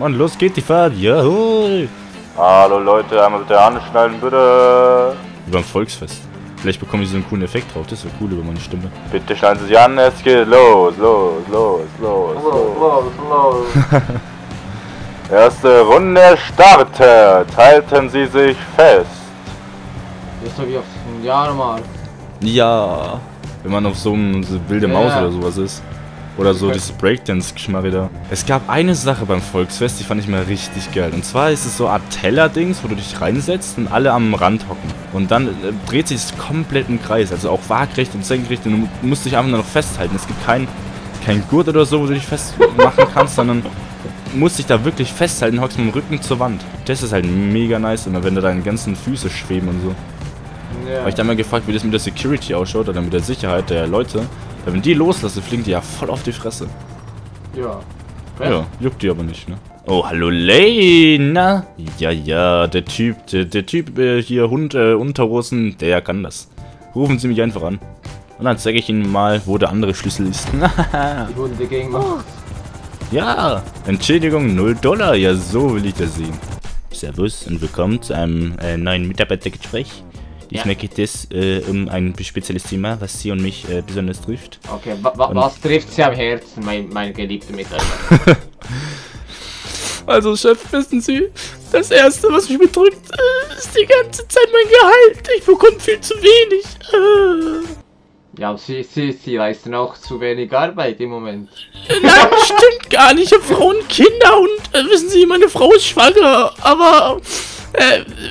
Und los geht die Fahrt, jawohl! Hallo Leute, einmal bitte anschneiden, bitte! Über ein Volksfest. Vielleicht bekomme ich so einen coolen Effekt drauf, das wäre cool über meine Stimme. Bitte schneiden Sie sich an, es geht los, los, los, los, los, los! Erste Runde startet, halten Sie sich fest! Das ist doch wie auf dem Jahr normal. Ja, wenn man auf so eine wilde Maus oder sowas ist. Oder so dieses Breakdance-Geschmarre da. Es gab eine Sache beim Volksfest, die fand ich mal richtig geil. Und zwar ist es so eine Art Teller-Dings, wo du dich reinsetzt und alle am Rand hocken. Und dann dreht sich das komplett im Kreis. Also auch waagrecht und senkrecht. Und du musst dich einfach nur noch festhalten. Es gibt kein Gurt oder so, wo du dich festmachen kannst, sondern musst dich da wirklich festhalten, hockst mit dem Rücken zur Wand. Das ist halt mega nice, immer wenn da deine ganzen Füße schweben und so. Yeah. Habe ich da mal gefragt, wie das mit der Security ausschaut oder mit der Sicherheit der Leute. Weil wenn die loslassen, fliegen die ja voll auf die Fresse. Ja. Ja, juckt die aber nicht, ne? Oh, hallo Lena! Ja, der Typ hier, Hund, Unterhosen, der kann das. Rufen Sie mich einfach an. Und dann zeige ich Ihnen mal, wo der andere Schlüssel ist. Die wurden dagegen gemacht. Ja, Entschädigung $0, ja so will ich das sehen. Servus und willkommen zu einem neuen Mitarbeitergespräch. Ich merke das um ein spezielles Thema, was Sie und mich besonders trifft. Okay, was trifft Sie am Herzen, mein geliebter Mitarbeiter? Also Chef, wissen Sie, das Erste, was mich bedrückt, ist die ganze Zeit mein Gehalt. Ich bekomme viel zu wenig. Ja, aber Sie leisten auch zu wenig Arbeit im Moment. Nein, stimmt gar nicht. Ich habe Frauen und Kinder und wissen Sie, meine Frau ist schwanger, aber...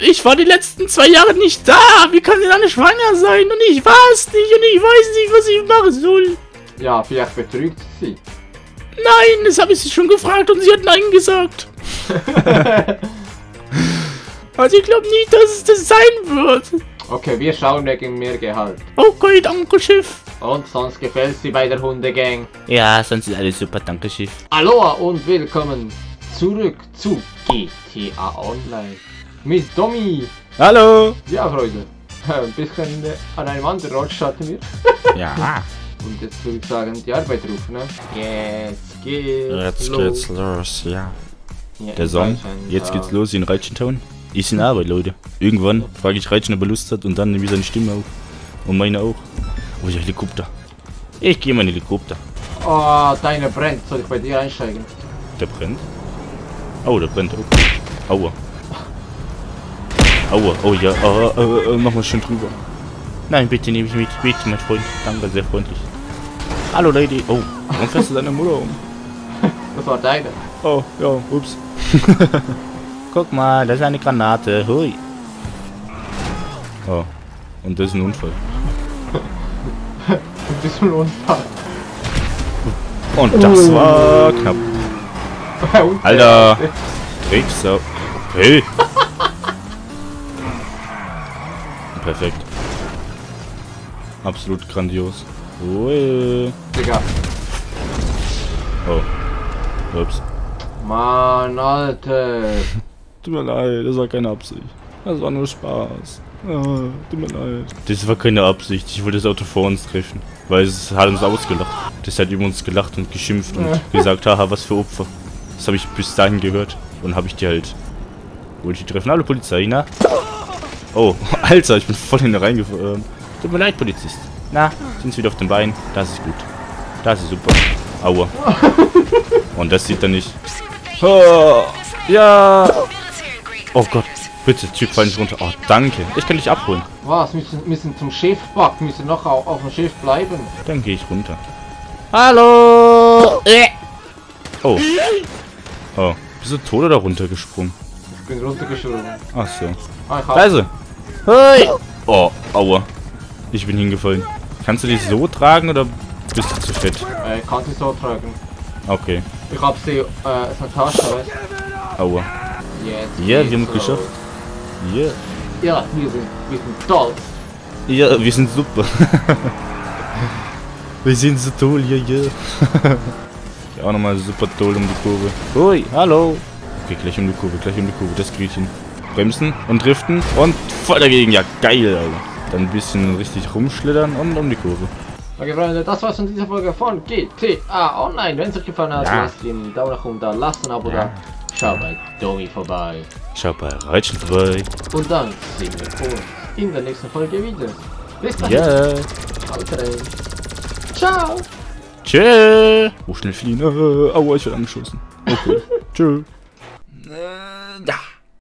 ich war die letzten 2 Jahre nicht da. Wie kann sie dann schwanger sein? Und ich war es nicht und ich weiß nicht, was ich machen soll. Ja, vielleicht betrügt sie. Nein, das habe ich sie schon gefragt und sie hat nein gesagt. Also ich glaube nicht, dass es das sein wird. Okay, wir schauen wegen mehr Gehalt. Okay, danke, Chef. Und sonst gefällt sie bei der Hundegang? Ja, sonst ist alles super, danke, Chef. Aloha und willkommen zurück zu GTA Online. Mit Domi! Hallo! Ja, Freunde! Ein bisschen an einem anderen Ort starten wir. Ja! Und jetzt würde ich sagen, die Arbeit rufen, ne? Jetzt geht's los! Jetzt geht's los, ja! Der Song, jetzt geht's los in Reitschentown. Ist in Arbeit, Leute. Irgendwann frage ich Reitschner, ob er Lust hat und dann nehme ich seine Stimme auf. Und meine auch. Oh, ich Helikopter! Ich gehe mal in den Helikopter! Oh, deiner brennt! Soll ich bei dir einsteigen? Der brennt? Oh, der brennt auch. Aua! Aua, oh ja, nochmal schön drüber. Nein, bitte nehme ich mit, bitte, mein Freund. Danke, sehr freundlich. Hallo, Lady. Oh, warum fährst du deine Mutter um? Das war deine. Oh, ja, ups. Guck mal, das ist eine Granate, hui. Oh, und das ist ein Unfall. Das ist ein Unfall. Und das war knapp. Alter, Drecksau. Hey. Perfekt. Absolut grandios. Ui. Digga. Oh. Ups. Mann, Alter. Tut mir leid, das war keine Absicht. Das war nur Spaß. Oh, tut mir leid. Das war keine Absicht. Ich wollte das Auto vor uns treffen. Weil es hat uns ausgelacht. Das hat über uns gelacht und geschimpft und gesagt, haha, was für Opfer. Das habe ich bis dahin gehört. Und habe ich die halt... Wollte ich die treffen? Hallo Polizei, na? Oh, Alter, ich bin voll hinten reingefahren. Tut mir leid, Polizist. Na, sind's wieder auf dem Bein. Das ist gut. Das ist super. Aua. Und das sieht er nicht. Oh, ja. Oh Gott. Bitte, Typ, fall nicht runter. Oh, danke. Ich kann dich abholen. Was? Müssen zum Schiffback. Müssen noch auf dem Schiff bleiben. Dann gehe ich runter. Hallo. Oh. Oh. Bist du tot oder runtergesprungen? Ich bin runtergesprungen. Ach so. Leise. Hey. Oh, aua. Ich bin hingefallen. Kannst du dich so tragen oder bist du zu fett? Ich kann sie so tragen. Okay. Ich hab sie, ist eine Tasche, weißt du? Aua. Ja, yeah, wir haben es geschafft. Ja. Yeah. Ja, wir sind toll. Ja, wir sind super. Wir sind so toll, ja, yeah, yeah. Ja. Auch nochmal super toll um die Kurve. Hui, hallo. Okay, gleich um die Kurve, das krieg ich hin. Bremsen und driften und voll dagegen. Ja, geil, Alter. Dann ein bisschen richtig rumschlittern und um die Kurve. Okay, Freunde, das war's von dieser Folge von GTA Online. Wenn es euch gefallen hat, lasst den Daumen nach oben da, lasst ein Abo da. Schau bei Domi vorbei. Schau bei Reitschen vorbei. Und dann sehen wir uns in der nächsten Folge wieder. Bis dahin. Yeah. Ciao. Tschö. Oh, schnell fliehen. Aua, ich werde angeschossen. Okay. Tschö. Da.